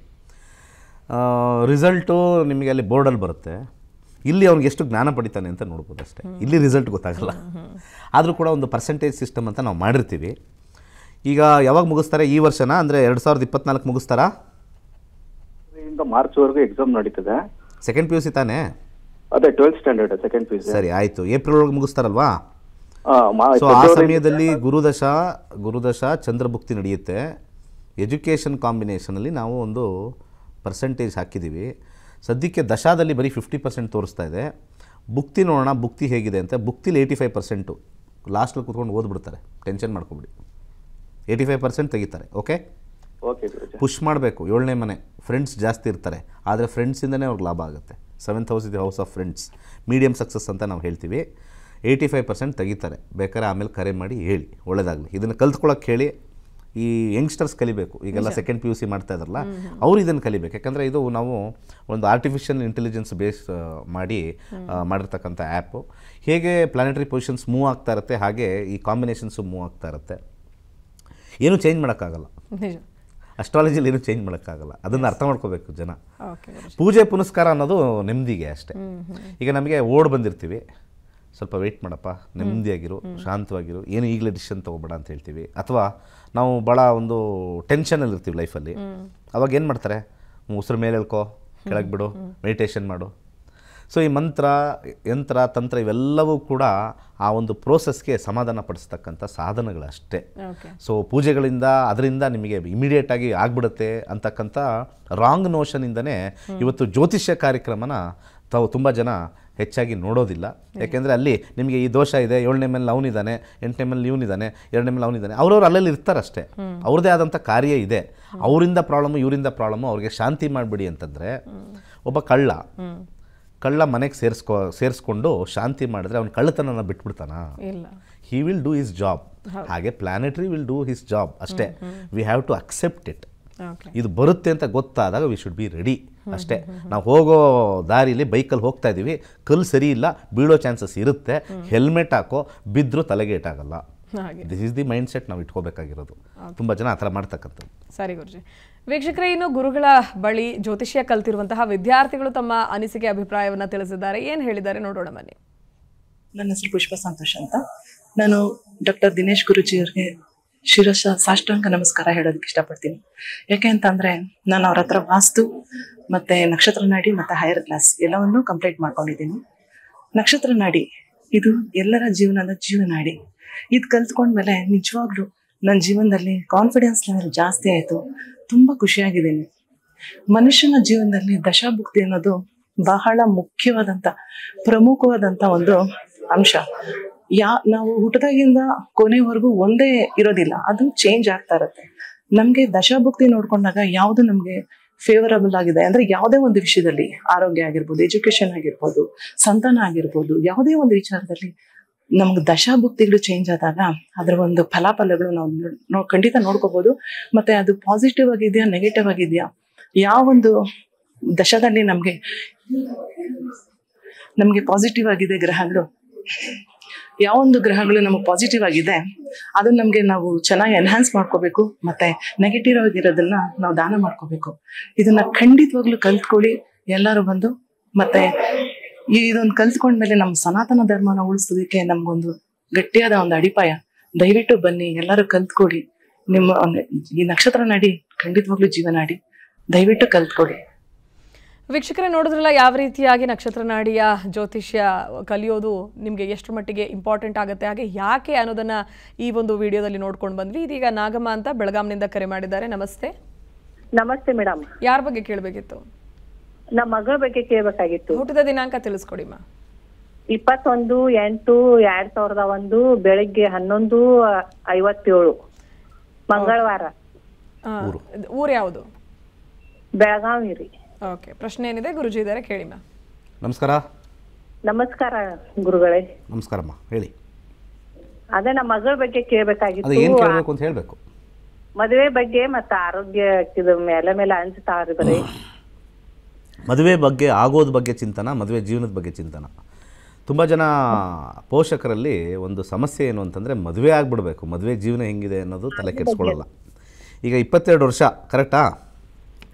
ರಿಸಲ್ಟು ನಿಮಗೆ ಅಲ್ಲಿ ಬೋರ್ಡಲ್ಲಿ ಬರುತ್ತೆ, ಇಲ್ಲಿ ಅವ್ನಿಗೆ ಎಷ್ಟು ಜ್ಞಾನ ಪಡಿತಾನೆ ಅಂತ ನೋಡ್ಬೋದು ಅಷ್ಟೇ. ಇಲ್ಲಿ ರಿಸಲ್ಟ್ ಗೊತ್ತಾಗಲ್ಲ, ಆದರೂ ಕೂಡ ಒಂದು ಪರ್ಸೆಂಟೇಜ್ ಸಿಸ್ಟಮ್ ಅಂತ ನಾವು ಮಾಡಿರ್ತೀವಿ. ಈಗ ಯಾವಾಗ ಮುಗಿಸ್ತಾರೆ ಈ ವರ್ಷನ? ಅಂದರೆ 2024 ಮುಗಿಸ್ತಾರಾ? ಮಾರ್ಚ್ವರೆಗೂ ಎಕ್ಸಾಮ್ ನಡೀತದೆ. ಸೆಕೆಂಡ್ PUC ತಾನೇ? ಅದೇ 12th ಸ್ಟ್ಯಾಂಡರ್ಡ್ ಸೆಕೆಂಡ್ PUC. ಸರಿ ಆಯಿತು. ಏಪ್ರಿಲ್ ಒಳಗೆ ಮುಗಿಸ್ತಾರಲ್ವಾ? ಸೊ ಆ ಸಮಯದಲ್ಲಿ ಗುರುದಶ ಚಂದ್ರಭುಕ್ತಿ ನಡೆಯುತ್ತೆ. ಎಜುಕೇಷನ್ ಕಾಂಬಿನೇಷನಲ್ಲಿ ನಾವು ಒಂದು ಪರ್ಸೆಂಟೇಜ್ ಹಾಕಿದ್ದೀವಿ. ಸದ್ಯಕ್ಕೆ ದಶಾದಲ್ಲಿ ಬರೀ 50% ತೋರಿಸ್ತಾ ಇದೆ. ಬುಕ್ತಿ ನೋಡೋಣ, ಬುಕ್ತಿ ಹೇಗಿದೆ ಅಂತ. ಬುಕ್ತಿಲಿ 85% ಲಾಸ್ಟಲ್ಲಿ ಕೂತ್ಕೊಂಡು ಓದ್ಬಿಡ್ತಾರೆ, ಟೆನ್ಷನ್ ಮಾಡ್ಕೊಬಿಡಿ. 85% ತೆಗಿತಾರೆ. ಓಕೆ, ಪುಷ್ ಮಾಡಬೇಕು. 7ನೇ ಮನೆ ಫ್ರೆಂಡ್ಸ್ ಜಾಸ್ತಿ ಇರ್ತಾರೆ, ಆದರೆ ಫ್ರೆಂಡ್ಸಿಂದನೇ ಅವ್ರಿಗೆ ಲಾಭ ಆಗುತ್ತೆ. 7th ಹೌಸ್ ಇದೆ house of friends, medium success ಅಂತ ನಾವು ಹೇಳ್ತೀವಿ. 85% ತೆಗಿತಾರೆ. ಬೇಕಾದ್ರೆ ಆಮೇಲೆ ಕರೆ ಮಾಡಿ ಹೇಳಿ, ಒಳ್ಳೆಯದಾಗಲಿ. ಇದನ್ನು ಕಲ್ತ್ಕೊಳ್ಳೋಕೆ ಹೇಳಿ. ಈ ಯಂಗ್ಸ್ಟರ್ಸ್ ಕಲಿಬೇಕು. ಈಗೆಲ್ಲ ಸೆಕೆಂಡ್ PUC ಮಾಡ್ತಾ ಇದ್ದಾರಲ್ಲ, ಅವರು ಇದನ್ನು ಕಲಿಬೇಕು. ಯಾಕಂದರೆ ಇದು ನಾವು ಒಂದು ಆರ್ಟಿಫಿಷಿಯಲ್ ಇಂಟೆಲಿಜೆನ್ಸ್ ಬೇಸ್ ಮಾಡಿ ಮಾಡಿರ್ತಕ್ಕಂಥ ಆ್ಯಪು. ಹೇಗೆ ಪ್ಲಾನೆಟರಿ ಪೊಸಿಷನ್ಸ್ ಮೂವ್ ಆಗ್ತಾ ಇರುತ್ತೆ, ಹಾಗೆ ಈ ಕಾಂಬಿನೇಷನ್ಸು ಮೂವ್ ಆಗ್ತಾ ಇರುತ್ತೆ. ಏನೂ ಚೇಂಜ್ ಮಾಡೋಕ್ಕಾಗಲ್ಲ ಅಸ್ಟ್ರಾಲಜಿಯಲ್ಲಿ, ಏನೂ ಚೇಂಜ್ ಮಾಡೋಕ್ಕಾಗಲ್ಲ. ಅದನ್ನು ಅರ್ಥ ಮಾಡ್ಕೋಬೇಕು ಜನ. ಪೂಜೆ ಪುನಸ್ಕಾರ ಅನ್ನೋದು ನೆಮ್ಮದಿಗೆ ಅಷ್ಟೇ. ಈಗ ನಮಗೆ ಓಡ್ ಬಂದಿರ್ತೀವಿ, ಸ್ವಲ್ಪ ವೆಯ್ಟ್ ಮಾಡಪ್ಪ, ನೆಮ್ಮದಿಯಾಗಿರು, ಶಾಂತವಾಗಿರು, ಏನು ಈಗಲೇ ಡಿಸಿಷನ್ ತೊಗೋಬೇಡ ಅಂತ ಹೇಳ್ತೀವಿ. ಅಥವಾ ನಾವು ಭಾಳ ಒಂದು ಟೆನ್ಷನಲ್ಲಿರ್ತೀವಿ ಲೈಫಲ್ಲಿ, ಅವಾಗ ಏನು ಮಾಡ್ತಾರೆ? ಉಸಿರು ಮೇಲೆ ಹೇಳ್ಕೊ, ಕೆಳಗೆ ಬಿಡು, ಮೆಡಿಟೇಷನ್ ಮಾಡು. ಸೊ ಈ ಮಂತ್ರ, ಯಂತ್ರ, ತಂತ್ರ ಇವೆಲ್ಲವೂ ಕೂಡ ಆ ಒಂದು ಪ್ರೋಸೆಸ್ಗೆ ಸಮಾಧಾನ ಪಡಿಸ್ತಕ್ಕಂಥ ಸಾಧನಗಳಷ್ಟೇ. ಸೊ ಪೂಜೆಗಳಿಂದ ಅದರಿಂದ ನಿಮಗೆ ಇಮಿಡಿಯೇಟಾಗಿ ಆಗ್ಬಿಡುತ್ತೆ ಅಂತಕ್ಕಂಥ ರಾಂಗ್ ನೋಷನಿಂದನೇ ಇವತ್ತು ಜ್ಯೋತಿಷ್ಯ ಕಾರ್ಯಕ್ರಮನ ತಾವು ತುಂಬ ಜನ ಹೆಚ್ಚಾಗಿ ನೋಡೋದಿಲ್ಲ. ಯಾಕೆಂದರೆ ಅಲ್ಲಿ ನಿಮಗೆ ಈ ದೋಷ ಇದೆ, 7ನೇ ಮೇಲೆ ಅವನಿದ್ದಾನೆ, 8ನೇ ಮೇಲೆ ಇವನಿದ್ದಾನೆ, 2ನೇ ಮೇಲೆ ಅವನಿದ್ದಾನೆ, ಅವ್ರವ್ರು ಅಲ್ಲಲ್ಲಿ ಇರ್ತಾರಷ್ಟೇ. ಅವ್ರದ್ದೇ ಆದಂಥ ಕಾರ್ಯ ಇದೆ. ಅವರಿಂದ ಪ್ರಾಬ್ಲಮ್ಮು, ಇವರಿಂದ ಪ್ರಾಬ್ಲಮ್ಮು. ಅವ್ರಿಗೆ ಶಾಂತಿ ಮಾಡಿಬಿಡಿ ಅಂತಂದರೆ, ಒಬ್ಬ ಕಳ್ಳ ಮನೆಗೆ ಸೇರಿಸ್ಕೊಂಡು ಶಾಂತಿ ಮಾಡಿದ್ರೆ ಅವ್ನು ಕಳ್ಳತನ ಬಿಟ್ಬಿಡ್ತಾನ? He will do his job. ಹಾಗೆ planetary will do his job ಅಷ್ಟೇ. We have to accept it. ಇದು ಬರುತ್ತೆ ಅಂತ ಗೊತ್ತಾದಾಗ ವಿ ಶುಡ್ ಬಿ ರೆಡಿ ಅಷ್ಟೇ. ನಾವು ಹೋಗೋ ದಾರಿಲಿ ಬೈಕಲ್ಲಿ ಹೋಗ್ತಾ ಇದ್ದೀವಿ, ಕಲ್ಲು ಸರಿ ಇಲ್ಲ, ಬೀಳೋ ಚಾನ್ಸಸ್ ಇರುತ್ತೆ, ಹೆಲ್ಮೆಟ್ ಹಾಕೋ, ಬಿದ್ದರೂ ತಲೆಗೇಟಾಗಲ್ಲ. This is the mind set ನಾವು ಇಟ್ಕೋಬೇಕಾಗಿರೋದು. ತುಂಬ ಜನ ಆ ಥರ ಮಾಡ್ತಕ್ಕಂಥದ್ದು. ಸರಿ ಗುರುಜಿ. ವೀಕ್ಷಕರೇ, ಇನ್ನು ಗುರುಗಳ ಬಳಿ ಜ್ಯೋತಿಷ್ಯ ಕಲ್ತಿರುವಂತಹ ವಿದ್ಯಾರ್ಥಿಗಳು ತಮ್ಮ ಅನಿಸಿಕೆ ಅಭಿಪ್ರಾಯವನ್ನು ತಿಳಿಸಿದ್ದಾರೆ. ಏನು ಹೇಳಿದ್ದಾರೆ ನೋಡೋಣ ಬನ್ನಿ. ನನ್ನ ಹೆಸರು ಪುಷ್ಪ ಸಂತೋಷ್ ಅಂತ. ನಾನು ಡಾಕ್ಟರ್ ದಿನೇಶ್ ಗುರುಜಿ ಅವರಿಗೆ ಶಿರಸ ಸಾಷ್ಟಾಂಗ ನಮಸ್ಕಾರ ಹೇಳೋದಕ್ಕೆ ಇಷ್ಟಪಡ್ತೀನಿ. ಯಾಕೆ ಅಂತ ಅಂದರೆ, ನಾನು ಅವ್ರ ಹತ್ರ ವಾಸ್ತು ಮತ್ತು ನಕ್ಷತ್ರ ನಾಡಿ ಮತ್ತು ಹೈಯರ್ ಕ್ಲಾಸ್ ಎಲ್ಲವನ್ನು ಕಂಪ್ಲೀಟ್ ಮಾಡ್ಕೊಂಡಿದ್ದೀನಿ. ನಕ್ಷತ್ರ ನಾಡಿ ಇದು ಎಲ್ಲರ ಜೀವನದ ಜೀವನಾಡಿ. ಇದು ಕಲ್ತ್ಕೊಂಡ್ಮೇಲೆ ನಿಜವಾಗ್ಲೂ ನನ್ನ ಜೀವನದಲ್ಲಿ ಕಾನ್ಫಿಡೆನ್ಸ್ ಲೆವೆಲ್ ಜಾಸ್ತಿ ಆಯಿತು. ತುಂಬ ಖುಷಿಯಾಗಿದ್ದೀನಿ. ಮನುಷ್ಯನ ಜೀವನದಲ್ಲಿ ದಶಾಭುಕ್ತಿ ಅನ್ನೋದು ಬಹಳ ಮುಖ್ಯವಾದಂಥ ಪ್ರಮುಖವಾದಂಥ ಒಂದು ಅಂಶ. ನಾವು ಹುಟ್ಟದಾಗಿಂದ ಕೊನೆವರೆಗೂ ಒಂದೇ ಇರೋದಿಲ್ಲ, ಅದು ಚೇಂಜ್ ಆಗ್ತಾ ಇರುತ್ತೆ. ನಮಗೆ ದಶಾಭುಕ್ತಿ ನೋಡ್ಕೊಂಡಾಗ ಯಾವುದು ನಮಗೆ ಫೇವರಬಲ್ ಆಗಿದೆ ಅಂದರೆ, ಯಾವುದೇ ಒಂದು ವಿಷಯದಲ್ಲಿ, ಆರೋಗ್ಯ ಆಗಿರ್ಬೋದು, ಎಜುಕೇಶನ್ ಆಗಿರ್ಬೋದು, ಸಂತಾನ ಆಗಿರ್ಬೋದು, ಯಾವುದೇ ಒಂದು ವಿಚಾರದಲ್ಲಿ ನಮ್ಗೆ ದಶಾಭುಕ್ತಿಗಳು ಚೇಂಜ್ ಆದಾಗ ಅದರ ಒಂದು ಫಲಾಫಲಗಳು ನಾವು ಖಂಡಿತ ನೋಡ್ಕೋಬಹುದು. ಮತ್ತೆ ಅದು ಪಾಸಿಟಿವ್ ಆಗಿದೆಯಾ, ನೆಗೆಟಿವ್ ಆಗಿದೆಯಾ, ಯಾವೊಂದು ದಶಾದಲ್ಲಿ ನಮಗೆ ನಮಗೆ ಪಾಸಿಟಿವ್ ಆಗಿದೆ ಗ್ರಹಗಳು ಯಾವ ಒಂದು ಗ್ರಹಗಳು ನಮಗೆ ಪಾಸಿಟಿವ್ ಆಗಿದೆ ಅದನ್ನ ನಮಗೆ ನಾವು ಚೆನ್ನಾಗಿ ಎನ್ಹಾನ್ಸ್ ಮಾಡ್ಕೋಬೇಕು ಮತ್ತೆ ನೆಗೆಟಿವ್ ಆಗಿರೋದನ್ನ ನಾವು ದಾನ ಮಾಡ್ಕೋಬೇಕು ಇದನ್ನ ಖಂಡಿತವಾಗ್ಲೂ ಕಲ್ತ್ಕೊಳ್ಳಿ ಎಲ್ಲರೂ ಬಂದು ಮತ್ತೆ ಇದೊಂದು ಕಲ್ತ್ಕೊಂಡ ಮೇಲೆ ನಮ್ಮ ಸನಾತನ ಧರ್ಮನ ಉಳಿಸೋದಕ್ಕೆ ನಮಗೊಂದು ಗಟ್ಟಿಯಾದ ಒಂದು ಅಡಿಪಾಯ ದಯವಿಟ್ಟು ಬನ್ನಿ ಎಲ್ಲರೂ ಕಲ್ತ್ಕೊಳ್ಳಿ ನಿಮ್ಮ ಈ ನಕ್ಷತ್ರ ನಾಡಿ ಖಂಡಿತವಾಗ್ಲೂ ಜೀವನ ನಾಡಿ ದಯವಿಟ್ಟು ಕಲ್ತ್ಕೊಳ್ಳಿ वीक्षकरे नोडिद्रल्ल याव रीतियागि नक्षत्र नाडिय ज्योतिष्य कलियोदु निमगे एष्टु मट्टिगे इंपार्टेंट आगुत्ते हागे याके अन्नोदन्न ई ओंदु विडियोदल्लि नोड्कोंडु बंद्वि इदीग नागम्मा अंत बेळगांनिंद करे माडिद्दारे नमस्ते नमस्ते मैडम यार बग्गे केळबेकित्तु नम्म मगळ बग्गे केळबेकागित्तु ಊಟದ ದಿನಾಂಕ ತಿಳಿಸಿಕೊಡಿ ಮಾ 21/8/2001 ಬೆಳಗ್ಗೆ 11:57 ಮಂಗಳವಾರ ಊರು ಯಾವುದು ಬೆಳಗಾವಿ ರೀ ओके प्रश्ने ಏನಿದೆ ಗುರುಜಿ ಇದ್ದಾರೆ ಕೇಳಿ ಮಾ ನಮಸ್ಕಾರ ನಮಸ್ಕಾರ ಗುರುಗಳೇ ನಮಸ್ಕಾರ ಅಮ್ಮ ಹೇಳಿ ಅದೇ ನಮ್ಮ ಮಗಳ ಬಗ್ಗೆ ಕೇಳಬೇಕಾಗಿತ್ತು ಅದೇ ಏನು ಕೇಳಬೇಕು ಅಂತ ಹೇಳಬೇಕು ಮದುವೆ ಬಗ್ಗೆ ಮತ್ತೆ ಆರೋಗ್ಯ ಇದು ಮೇಲೆ ಅಂಜುತ್ತಾರೆ ಬರೀ ಮದುವೆ ಬಗ್ಗೆ ಆಗೋದ ಬಗ್ಗೆ ಚಿಂತನ ಮದುವೆ ಜೀವನದ ಬಗ್ಗೆ ಚಿಂತನ ತುಂಬ ಜನ ಪೋಷಕರಲ್ಲಿ ಒಂದು ಸಮಸ್ಯೆ ಏನು ಅಂತಂದ್ರೆ ಮದುವೆ ಆಗಿಬಿಡಬೇಕು ಮದುವೆ ಜೀವನ ಹೇಗಿದೆ ಅನ್ನೋದು ತಲೆ ಕೆಡಿಸಿಕೊಳ್ಳಲ್ಲ ಈಗ 22 ವರ್ಷ ಕರೆಕ್ಟಾ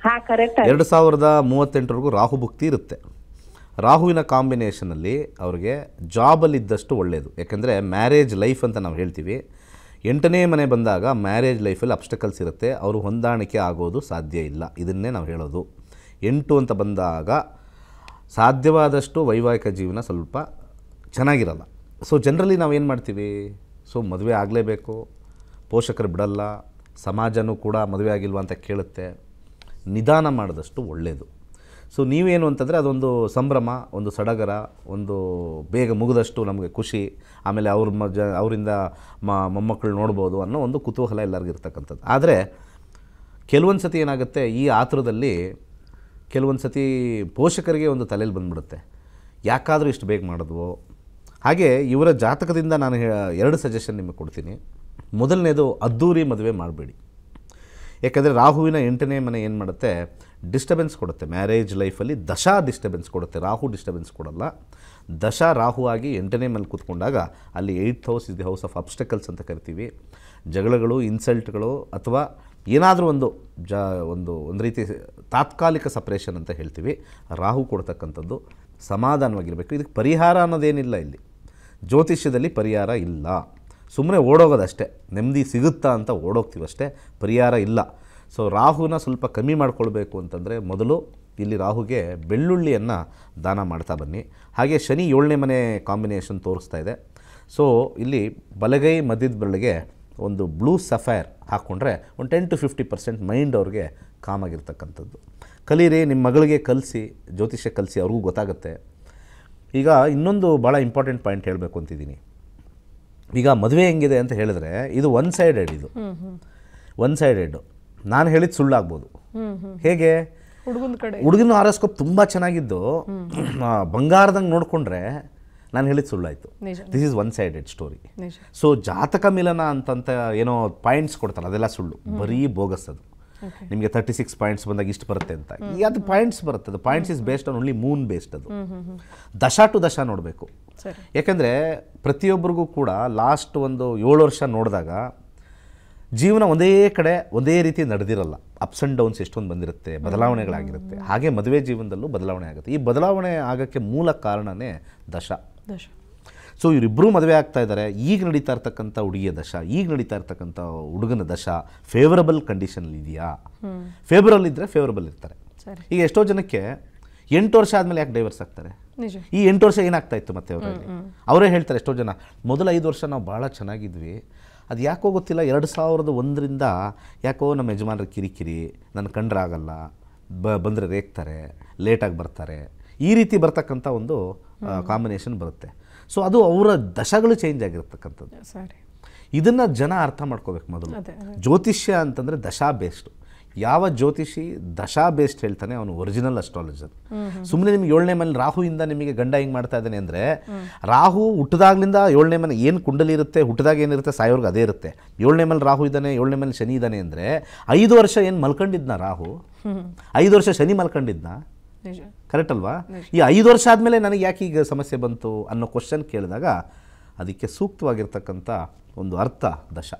हाँ करेक्ट 2038 राहु भुक्ति राहुविन कांबिनेशन जॉबल याकंद्रे मैरेज लाइफ अंत नावु हेळ्तीवि 8ने मने बंदाग मैरेज लाइफल्लि अब्स्टकल्स इरुत्ते अवरु होंदाणिके आगोदु साध्य इल्ल इदन्ने नावु हेळोदु 8 अंत बंदाग साध्यवादष्टु वैवाहिक जीवन स्वल्प चेन्नागिरल्ल सो जनरली नावु एनु माड्तीवि सो मदुवे आगलेबेकु पोषकरु बिडल्ल समाजनू कूड मदुवे आगिल्वा अंत केळुत्ते ನಿಧಾನ ಮಾಡಿದಷ್ಟು ಒಳ್ಳೆಯದು ಸೋ ನೀವು ಏನು ಅಂತಂದ್ರೆ ಅದೊಂದು ಸಂಭ್ರಮ ಒಂದು ಸಡಗರ ಒಂದು ಬೇಗ ಮುಗಿದಷ್ಟು ನಮಗೆ ಖುಷಿ ಆಮೇಲೆ ಅವರಿಂದ ಮೊಮ್ಮಕ್ಕಳು ನೋಡಬಹುದು ಅನ್ನೋ ಒಂದು ಕುತೂಹಲ ಎಲ್ಲರಿಗೂ ಇರತಕ್ಕಂತದ್ದು ಆದರೆ ಕೆಲವೊಂದು ಸತಿ ಏನಾಗುತ್ತೆ ಈ ಆತ್ರದಲ್ಲಿ ಕೆಲವೊಂದು ಸತಿ ಪೋಷಕರಿಗೆ ಒಂದು ತಲೆಯಲ್ಲಿ ಬಂದ್ಬಿಡುತ್ತೆ ಯಾಕಾದರೂ ಇಷ್ಟು ಬೇಗ ಮಾಡಿದ್ವೋ ಹಾಗೆ ಇವರ ಜಾತಕದಿಂದ ನಾನು 2 ಸಜೆಷನ್ ನಿಮಗೆ ಕೊಡ್ತೀನಿ ಮೊದಲನೇದು ಅದ್ದೂರಿ ಮದುವೆ ಮಾಡಬೇಡಿ ಯಾಕೆಂದರೆ ರಾಹುವಿನ 8ನೇ ಮನೆ ಏನು ಮಾಡುತ್ತೆ ಡಿಸ್ಟರ್ಬೆನ್ಸ್ ಕೊಡುತ್ತೆ ಮ್ಯಾರೇಜ್ ಲೈಫಲ್ಲಿ ದಶಾ ಡಿಸ್ಟರ್ಬೆನ್ಸ್ ಕೊಡುತ್ತೆ ರಾಹು ಡಿಸ್ಟರ್ಬೆನ್ಸ್ ಕೊಡಲ್ಲ ದಶಾ ರಾಹು ಆಗಿ 8ನೇ ಮನೆ ಕೂತ್ಕೊಂಡಾಗ ಅಲ್ಲಿ 8th house is the house of obstacles ಅಂತ ಕರಿತೀವಿ ಜಗಳಗಳು ಇನ್ಸಲ್ಟ್ಗಳು ಅಥವಾ ಏನಾದರೂ ಒಂದು ರೀತಿ ತಾತ್ಕಾಲಿಕ ಸೆಪರೇಷನ್ ಅಂತ ಹೇಳ್ತೀವಿ ರಾಹು ಕೊಡ್ತಕ್ಕಂಥದ್ದು ಸಮಾಧಾನವಾಗಿರಬೇಕು ಇದಕ್ಕೆ ಪರಿಹಾರ ಅನ್ನೋದೇನಿಲ್ಲ ಇಲ್ಲಿ ಜ್ಯೋತಿಷ್ಯದಲ್ಲಿ ಪರಿಹಾರ ಇಲ್ಲ ಸುಮ್ಮನೆ ಓಡೋಗೋದಷ್ಟೇ ನೆಮ್ಮದಿ ಸಿಗುತ್ತಾ ಅಂತ ಓಡೋಗ್ತೀವಷ್ಟೇ ಪರಿಹಾರ ಇಲ್ಲ ಸೋ ರಾಹುನ ಸ್ವಲ್ಪ ಕಮ್ಮಿ ಮಾಡಿಕೊಳ್ಳಬೇಕು ಅಂತಂದರೆ ಮೊದಲು ಇಲ್ಲಿ ರಾಹುಗೆ ಬೆಳ್ಳುಳ್ಳಿಯನ್ನು ದಾನ ಮಾಡ್ತಾ ಬನ್ನಿ ಹಾಗೆ ಶನಿ 7ನೇ ಮನೆ ಕಾಂಬಿನೇಷನ್ ತೋರಿಸ್ತಾ ಇದೆ ಸೋ ಇಲ್ಲಿ ಬಲಗೈ ಮಧ್ಯದ ಬೆರಳಿಗೆ ಒಂದು ಬ್ಲೂ ಸಫೈರ್ ಹಾಕೊಂಡ್ರೆ ಒಂದು 10 to 50% ಮೈಂಡ್ ಅವ್ರಿಗೆ ಕಾಮ್ ಆಗಿರ್ತಕ್ಕಂಥದ್ದು ಕಲೀರಿ ನಿಮ್ಮ ಮಗಳಿಗೆ ಕಲಿಸಿ ಜ್ಯೋತಿಷ್ಯ ಕಲಿಸಿ ಅವ್ರಿಗೂ ಗೊತ್ತಾಗುತ್ತೆ ಈಗ ಇನ್ನೊಂದು ಭಾಳ ಇಂಪಾರ್ಟೆಂಟ್ ಪಾಯಿಂಟ್ ಹೇಳಬೇಕು ಅಂತಿದ್ದೀನಿ ಈಗ ಮದುವೆ ಹೆಂಗಿದೆ ಅಂತ ಹೇಳಿದ್ರೆ ಇದು ಒನ್ ಸೈಡೆಡ್ ನಾನು ಹೇಳಿದ ಸುಳ್ಳು ಆಗಬಹುದು ಹೇಗೆ ಹುಡುಗನ ಹಾರಸ್ಕೋಪ್ ತುಂಬಾ ಚೆನ್ನಾಗಿದ್ದು ಬಂಗಾರದಂಗ ನೋಡ್ಕೊಂಡ್ರೆ ನಾನು ಹೇಳಿದ ಸುಳ್ಳು ಆಯ್ತು this is one sided story so ಜಾತಕ ಮಿಲನ ಅಂತ ಏನೋ ಪಾಯಿಂಟ್ಸ್ ಕೊಡ್ತಾರೆ ಅದೆಲ್ಲ ಸುಳ್ಳು ಬರೀ ಬೋಗಸ್ ಅದು ನಿಮಗೆ 36 ಪಾಯಿಂಟ್ಸ್ ಬಂದಾಗ ಇಷ್ಟು ಬರುತ್ತೆ ಅಂತ ಈಗ ಅದು ಪಾಯಿಂಟ್ಸ್ ಬರುತ್ತೆ ಅದು points is based on only moon based ಅದು ದಶಾ ಟು ದಶಾ ನೋಡಬೇಕು ಯಾಕಂದರೆ ಪ್ರತಿಯೊಬ್ಬರಿಗೂ ಕೂಡ ಲಾಸ್ಟ್ ಒಂದು 7 ವರ್ಷ ನೋಡಿದಾಗ ಜೀವನ ಒಂದೇ ಕಡೆ ಒಂದೇ ರೀತಿ ನಡೆದಿರಲ್ಲ ಅಪ್ಸ್ ಆ್ಯಂಡ್ ಡೌನ್ಸ್ ಎಷ್ಟೊಂದು ಬಂದಿರುತ್ತೆ ಬದಲಾವಣೆಗಳಾಗಿರುತ್ತೆ ಹಾಗೆ ಮದುವೆ ಜೀವನದಲ್ಲೂ ಬದಲಾವಣೆ ಆಗುತ್ತೆ ಈ ಬದಲಾವಣೆ ಆಗೋಕ್ಕೆ ಮೂಲ ಕಾರಣನೇ ದಶಾ ಸೋ ಇವರಿಬ್ಬರು ಮದುವೆ ಆಗ್ತಾ ಇದ್ದಾರೆ ಈಗ ನಡೀತಾ ಇರತಕ್ಕಂಥ ಹುಡುಗಿಯ ದಶಾ ಈಗ ನಡೀತಾ ಇರತಕ್ಕಂಥ ಹುಡುಗನ ದಶಾ ಫೇವರಬಲ್ ಕಂಡೀಷನ್ ಇದೆಯಾ ಫೇವರಬಲ್ ಇದ್ದರೆ ಫೇವರಬಲ್ ಇರ್ತಾರೆ ಈಗ ಎಷ್ಟೋ ಜನಕ್ಕೆ 8 ವರ್ಷ ಆದಮೇಲೆ ಯಾಕೆ ಡೈವರ್ಸ್ ಆಗ್ತಾರೆ ಈ 8 ವರ್ಷ ಏನಾಗ್ತಾ ಇತ್ತು ಮತ್ತೆ ಅವರಲ್ಲಿ ಅವರೇ ಹೇಳ್ತಾರೆ ಎಷ್ಟೋ ಜನ ಮೊದಲ 5 ವರ್ಷ ನಾವು ಭಾಳ ಚೆನ್ನಾಗಿದ್ವಿ ಅದು ಯಾಕೋ ಗೊತ್ತಿಲ್ಲ 2001ರಿಂದ ಯಾಕೋ ನಮ್ಮ ಯಜಮಾನರ ಕಿರಿಕಿರಿ ನನ್ನ ಕಂಡ್ರಾಗಲ್ಲ ಬಂದರೆ ರೇಗ್ತಾರೆ ಲೇಟಾಗಿ ಬರ್ತಾರೆ ಈ ರೀತಿ ಬರ್ತಕ್ಕಂಥ ಒಂದು ಕಾಂಬಿನೇಷನ್ ಬರುತ್ತೆ ಸೋ ಅದು ಅವರ ದಶಗಳು ಚೇಂಜ್ ಆಗಿರತಕ್ಕಂಥದ್ದು ಸರಿ ಇದನ್ನ ಜನ ಅರ್ಥ ಮಾಡ್ಕೋಬೇಕು ಮೊದಲು ಜ್ಯೋತಿಷ್ಯ ಅಂತಂದ್ರೆ ದಶಾ ಬೇಸ್ಡ್ ಯಾವ ಜ್ಯೋತಿಷಿ ದಶಾ ಬೇಸ್ಡ್ ಹೇಳ್ತಾನೆ ಅವನು ಒರಿಜಿನಲ್ ಅಸ್ಟ್ರಾಲಜರ್ ಸುಮ್ಮನೆ ನಿಮಗೆ 7ನೇ ಮನೆ ರಾಹುವಿಂದ ನಿಮಗೆ ಗಂಡ ಹಿಂಗೆ ಮಾಡ್ತಾ ಇದ್ದಾನೆ ಅಂದರೆ ರಾಹು ಹುಟ್ಟಿದಾಗ್ಲಿಂದ 7ನೇ ಮನೆ ಏನು ಕುಂಡಲಿ ಇರುತ್ತೆ ಹುಟ್ಟಿದಾಗ ಏನಿರುತ್ತೆ ಸಾಯೋರ್ಗೆ ಅದೇ ಇರುತ್ತೆ 7ನೇ ಮನೆ ರಾಹು ಇದ್ದಾನೆ 7ನೇ ಮನೆ ಶನಿ ಇದ್ದಾನೆ ಅಂದರೆ 5 ವರ್ಷ ಏನು ಮಲ್ಕೊಂಡಿದ್ನ ರಾಹು 5 ವರ್ಷ ಶನಿ ಮಲ್ಕೊಂಡಿದ್ನ ಕರೆಕ್ಟ್ ಅಲ್ವಾ ಈ 5 ವರ್ಷ ಆದಮೇಲೆ ನನಗೆ ಯಾಕೆ ಈಗ ಸಮಸ್ಯೆ ಬಂತು ಅನ್ನೋ ಕ್ವೆಶ್ಚನ್ ಕೇಳಿದಾಗ ಅದಕ್ಕೆ ಸೂಕ್ತವಾಗಿರತಕ್ಕಂತ ಒಂದು ಅರ್ಥ ದಶ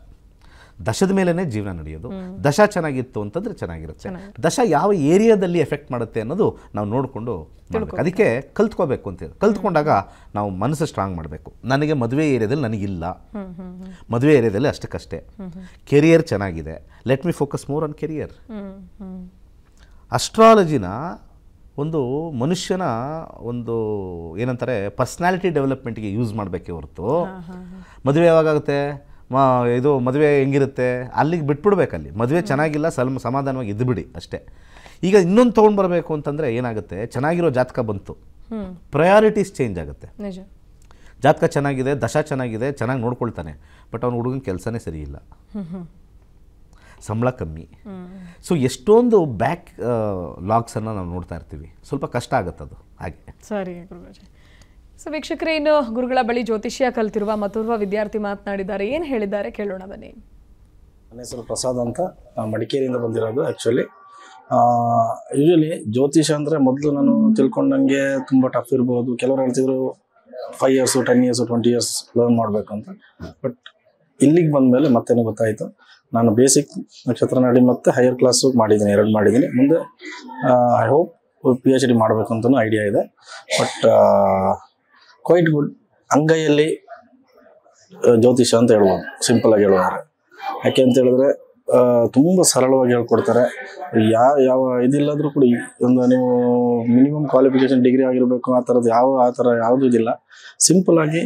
ದಶದ ಮೇಲೆನೇ ಜೀವನ ನಡೆಯೋದು ದಶ ಚೆನ್ನಾಗಿತ್ತು ಅಂತಂದ್ರೆ ಚೆನ್ನಾಗಿರುತ್ತೆ ದಶ ಯಾವ ಏರಿಯಾದಲ್ಲಿ ಎಫೆಕ್ಟ್ ಮಾಡುತ್ತೆ ಅನ್ನೋದು ನಾವು ನೋಡಿಕೊಂಡು ಅದಕ್ಕೆ ಕಲ್ತ್ಕೋಬೇಕು ಅಂತ ಹೇಳಿ ಕಲ್ತ್ಕೊಂಡಾಗ ನಾವು ಮನಸ್ಸು ಸ್ಟ್ರಾಂಗ್ ಮಾಡಬೇಕು ನನಗೆ ಮದುವೆ ಏರಿಯಾದಲ್ಲಿ ನನಗಿಲ್ಲ ಮದುವೆ ಏರಿಯಾದಲ್ಲಿ ಅಷ್ಟಕ್ಕಷ್ಟೇ ಕೆರಿಯರ್ ಚೆನ್ನಾಗಿದೆ let me focus more on career ಅಸ್ಟ್ರಾಲಜಿನ ಒಂದು ಮನುಷ್ಯನ ಒಂದು ಏನಂತಾರೆ ಪರ್ಸನಾಲಿಟಿ ಡೆವಲಪ್ಮೆಂಟ್ ಗೆ ಯೂಸ್ ಮಾಡಬೇಕೇ ಹೊರತು ಮದುವೆ ಯಾವಾಗ ಆಗುತ್ತೆ ಇದು ಮದುವೆ ಹೆಂಗಿರುತ್ತೆ ಅಲ್ಲಿಗೆ ಬಿಟ್ಬಿಡಬೇಕು ಅಲ್ಲಿ ಮದುವೆ ಚೆನ್ನಾಗಿಲ್ಲ ಸ್ವಲ್ಪ ಸಮಾಧಾನವಾಗಿ ಇದ್ಬಿಡಿ ಅಷ್ಟೇ ಈಗ ಇನ್ನೊಂದು ತಗೊಂಡ ಬರಬೇಕು ಅಂತಂದ್ರೆ ಏನಾಗುತ್ತೆ ಚೆನ್ನಾಗಿರೋ ಜಾತಕ ಬಂತು ಪ್ರಯಾರಿಟೀಸ್ ಚೇಂಜ್ ಆಗುತ್ತೆ ನಿಜ ಜಾತಕ ಚೆನ್ನಾಗಿದೆ ದಶ ಚೆನ್ನಾಗಿದೆ ಚೆನ್ನಾಗಿ ನೋಡ್ಕೊಳ್ತಾನೆ ಬಟ್ ಅವನ ಹುಡುಗನ ಕೆಲಸನೇ ಸರಿಯಿಲ್ಲ ಸಂಬಳ ಕಮ್ಮಿ ಸೊ ಎಷ್ಟೊಂದು ಬ್ಯಾಕ್ ಲಾಗ್ಸ್ ಅನ್ನು ನಾವು ನೋಡ್ತಾ ಇರ್ತೀವಿ ಸ್ವಲ್ಪ ಕಷ್ಟ ಆಗುತ್ತೆ ಅದು ಹಾಗೆ ಸರಿ ಗುರುಜಿ ಸೊ ವೀಕ್ಷಕರೇ ಇನ್ನು ಗುರುಗಳ ಬಳಿ ಜ್ಯೋತಿಷ್ಯ ಕಲ್ತಿರುವ ಮತ್ತೋರ್ವ ವಿದ್ಯಾರ್ಥಿ ಮಾತನಾಡಿದ್ದಾರೆ ಏನು ಹೇಳಿದ್ದಾರೆ ಕೇಳೋಣ ಬನ್ನಿ ನನ್ನ ಹೆಸರು ಪ್ರಸಾದ್ ಅಂತ ಮಡಿಕೇರಿಯಿಂದ ಬಂದಿರೋದು ಆಕ್ಚುಲಿ ಯೂಶಲಿ ಜ್ಯೋತಿಷ ಅಂದರೆ ಮೊದಲು ನಾನು ತಿಳ್ಕೊಂಡಂಗೆ ತುಂಬ ಟಫ್ ಇರ್ಬೋದು ಕೆಲವರು ಹೇಳ್ತಿದ್ರು 5 years 10 years 20 years ಲರ್ನ್ ಮಾಡಬೇಕು ಅಂತ ಬಟ್ ಇಲ್ಲಿಗೆ ಬಂದಮೇಲೆ ಮತ್ತೇನು ಗೊತ್ತಾಯಿತು ನಾನು ಬೇಸಿಕ್ ನಕ್ಷತ್ರ ನಾಡಿ ಮತ್ತು ಹೈಯರ್ ಕ್ಲಾಸು ಮಾಡಿದ್ದೀನಿ 2 ಮಾಡಿದ್ದೀನಿ ಮುಂದೆ ಐ ಹೋಪ್ PhD ಮಾಡಬೇಕು ಅಂತಲೂ ಐಡಿಯಾ ಇದೆ ಬಟ್ ಕ್ವೈಟ್ ಗುಡ್ ಅಂಗೈಯಲ್ಲಿ ಜ್ಯೋತಿಷ ಅಂತ ಹೇಳ್ಬೋದು ಸಿಂಪಲ್ ಆಗಿ ಹೇಳೋದಾರೆ ಯಾಕೆ ಅಂತ ಹೇಳಿದ್ರೆ ತುಂಬ ಸರಳವಾಗಿ ಹೇಳ್ಕೊಡ್ತಾರೆ ಯಾವ ಯಾವ ಇದಿಲ್ಲಾದರೂ ಕೂಡ ಒಂದು ನೀವು ಮಿನಿಮಮ್ ಕ್ವಾಲಿಫಿಕೇಶನ್ ಡಿಗ್ರಿ ಆಗಿರಬೇಕು ಆ ಥರದ್ದು ಯಾವುದೂ ಇದಿಲ್ಲ ಸಿಂಪಲ್ ಆಗಿ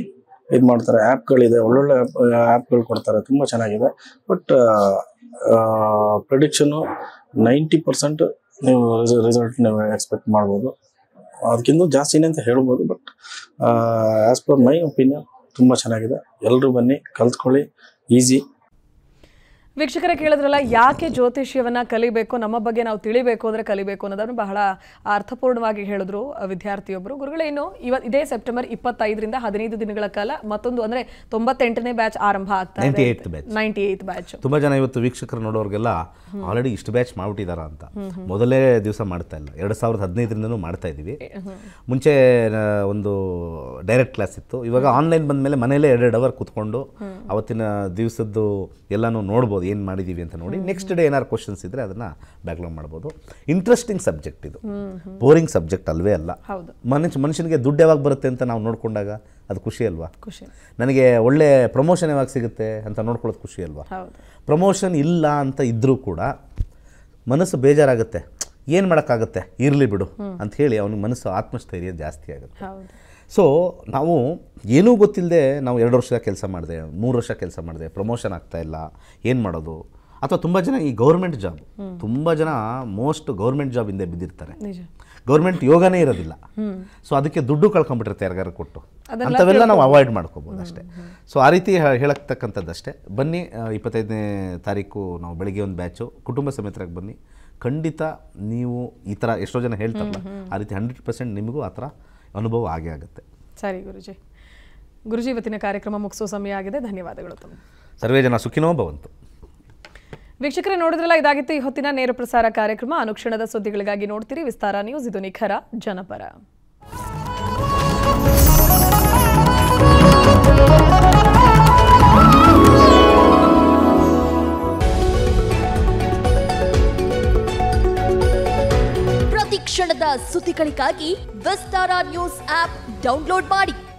ಇದು ಮಾಡ್ತಾರೆ ಆ್ಯಪ್ಗಳಿದೆ ಒಳ್ಳೊಳ್ಳೆ ಆ್ಯಪ್ಗಳು ಕೊಡ್ತಾರೆ ತುಂಬ ಚೆನ್ನಾಗಿದೆ ಬಟ್ ಪ್ರೆಡಿಕ್ಷನ್ನು 90% ನೀವು ರಿಸಲ್ಟ್ ನೀವು ಎಕ್ಸ್ಪೆಕ್ಟ್ ಮಾಡ್ಬೋದು ಅದಕ್ಕಿಂತ ಜಾಸ್ತಿನೇ ಅಂತ ಹೇಳ್ಬೋದು but as per my opinion ತುಂಬ ಚೆನ್ನಾಗಿದೆ ಎಲ್ಲರೂ ಬನ್ನಿ ಕಲ್ತ್ಕೊಳ್ಳಿ ಈಸಿ ವೀಕ್ಷಕರೇ ಕೇಳಿದ್ರಲ್ಲ ಯಾಕೆ ಜ್ಯೋತಿಷ್ಯವನ್ನು ಕಲಿಬೇಕು ನಮ್ಮ ಬಗ್ಗೆ ನಾವು ತಿಳಿಬೇಕು ಅಂದರೆ ಕಲಿಬೇಕು ಅನ್ನೋದನ್ನು ಬಹಳ ಅರ್ಥಪೂರ್ಣವಾಗಿ ಹೇಳಿದ್ರು ವಿದ್ಯಾರ್ಥಿಯೊಬ್ಬರು ಗುರುಗಳೇನು ಇದೇ ಸೆಪ್ಟೆಂಬರ್ 25ರಿಂದ 15 ದಿನಗಳ ಕಾಲ ಮತ್ತೊಂದು ಅಂದರೆ 98ನೇ ಬ್ಯಾಚ್ ಆರಂಭ ಆಗ್ತಾ ಇದೆ 98 ಬ್ಯಾಚ್ ತುಂಬ ಜನ ಇವತ್ತು ವೀಕ್ಷಕರು ನೋಡೋರಿಗೆಲ್ಲ ಆಲ್ರೆಡಿ ಇಷ್ಟು ಬ್ಯಾಚ್ ಮಾಡಿಬಿಟ್ಟಿದ್ದಾರೆ ಅಂತ ಮೊದಲೇ ದಿವಸ ಮಾಡ್ತಾ ಇಲ್ಲ 2015ರಿಂದನೂ ಮಾಡ್ತಾ ಇದ್ದೀವಿ ಮುಂಚೆ ಒಂದು ಡೈರೆಕ್ಟ್ ಕ್ಲಾಸ್ ಇತ್ತು ಇವಾಗ ಆನ್ಲೈನ್ ಬಂದ ಮೇಲೆ ಮನೆಯಲ್ಲೇ 2 hour ಕೂತ್ಕೊಂಡು ಅವತ್ತಿನ ದಿವಸದ್ದು ಎಲ್ಲನೂ ನೋಡ್ಬೋದು ಏನು ಮಾಡಿದೀವಿ ಅಂತ ನೋಡಿ ನೆಕ್ಸ್ಟ್ ಡೇ ಏನಾದ್ರು ಕ್ವಶನ್ಸ್ ಇದ್ರೆ ಅದನ್ನ ಬ್ಯಾಕ್ಲಾಗ್ ಮಾಡಬಹುದು ಇಂಟ್ರೆಸ್ಟಿಂಗ್ ಸಬ್ಜೆಕ್ಟ್ ಇದು ಬೋರಿಂಗ್ ಸಬ್ಜೆಕ್ಟ್ ಅಲ್ವೇ ಅಲ್ಲ ಮನುಷ್ಯನಿಗೆ ದುಡ್ಡು ಯಾವಾಗ ಬರುತ್ತೆ ಅಂತ ನಾವು ನೋಡ್ಕೊಂಡಾಗ ಅದು ಖುಷಿ ಅಲ್ವಾ ನನಗೆ ಒಳ್ಳೆ ಪ್ರಮೋಷನ್ ಯಾವಾಗ ಸಿಗುತ್ತೆ ಅಂತ ನೋಡ್ಕೊಳ್ಳೋದು ಖುಷಿ ಅಲ್ವಾ ಪ್ರಮೋಷನ್ ಇಲ್ಲ ಅಂತ ಇದ್ರೂ ಕೂಡ ಮನಸ್ಸು ಬೇಜಾರಾಗುತ್ತೆ ಏನು ಮಾಡೋಕ್ಕಾಗುತ್ತೆ ಇರಲಿ ಬಿಡು ಅಂತ ಹೇಳಿ ಅವನಿಗೆ ಮನಸ್ಸು ಆತ್ಮಸ್ಥೈರ್ಯ ಜಾಸ್ತಿ ಆಗುತ್ತೆ ಸೊ ನಾವು ಏನೂ ಗೊತ್ತಿಲ್ಲದೆ ನಾವು 2 ವರ್ಷ ಕೆಲಸ ಮಾಡಿದೆ 3 ವರ್ಷ ಕೆಲಸ ಮಾಡಿದೆ ಪ್ರಮೋಷನ್ ಆಗ್ತಾ ಇಲ್ಲ ಏನು ಮಾಡೋದು ಅಥವಾ ತುಂಬ ಜನ ಈ ಗೌರ್ಮೆಂಟ್ ಜಾಬ್ ತುಂಬ ಜನ ಮೋಸ್ಟ್ ಗೌರ್ಮೆಂಟ್ ಜಾಬ್ ಹಿಂದೆ ಬಿದ್ದಿರ್ತಾರೆ ಗೌರ್ಮೆಂಟ್ ಯೋಗನೇ ಇರೋದಿಲ್ಲ ಸೊ ಅದಕ್ಕೆ ದುಡ್ಡು ಕಳ್ಕೊಂಡ್ಬಿಟ್ಟಿರ್ತಾರೆ ಯಾರಿಗಾರು ಕೊಟ್ಟು ಅಂಥವೆಲ್ಲ ನಾವು ಅವಾಯ್ಡ್ ಮಾಡ್ಕೋಬೋದು ಅಷ್ಟೇ ಸೊ ಆ ರೀತಿ ಹೇಳಕ್ತಕ್ಕಂಥದ್ದಷ್ಟೇ ಬನ್ನಿ 25ನೇ ತಾರೀಕು ನಾವು ಬೆಳಿಗ್ಗೆ ಒಂದು ಬ್ಯಾಚು ಕುಟುಂಬ ಸಮೇತರಾಗಿ ಬನ್ನಿ ಖಂಡಿತ ನೀವು ಈ ಥರ ಎಷ್ಟೋ ಜನ ಹೇಳ್ತಾರಲ್ಲ ಆ ರೀತಿ 100% ನಿಮಗೂ ಆ ಥರ ಅನುಭವ ಹಾಗೆ ಆಗುತ್ತೆ ಸರಿ ಗುರುಜಿ ಗುರುಜಿ ಇವತ್ತಿನ ಕಾರ್ಯಕ್ರಮ ಮುಗಿಸೋ ಸಮಯ ಆಗಿದೆ ಧನ್ಯವಾದಗಳು ತಮ್ಮ ಸರ್ವೇ ಜನ ಸುಖಿನೋ ಭವಂತು ವೀಕ್ಷಕರೇ ನೋಡಿದ್ರಲ್ಲ ಇದಾಗಿತ್ತು ಈ ಹೊತ್ತಿನ ನೇರ ಪ್ರಸಾರ ಕಾರ್ಯಕ್ರಮ ಅನುಕ್ಷಣದ ಸುದ್ದಿಗಳಿಗಾಗಿ ನೋಡ್ತೀರಿ ವಿಸ್ತಾರ ನ್ಯೂಸ್ ಇದು ನಿಖರ ಜನಪರ ಕ್ಷಣದ ಸುದ್ದಿಗಳಿಗಾಗಿ ವಿಸ್ತಾರ ನ್ಯೂಸ್ ಆಪ್ ಡೌನ್ಲೋಡ್ ಮಾಡಿ.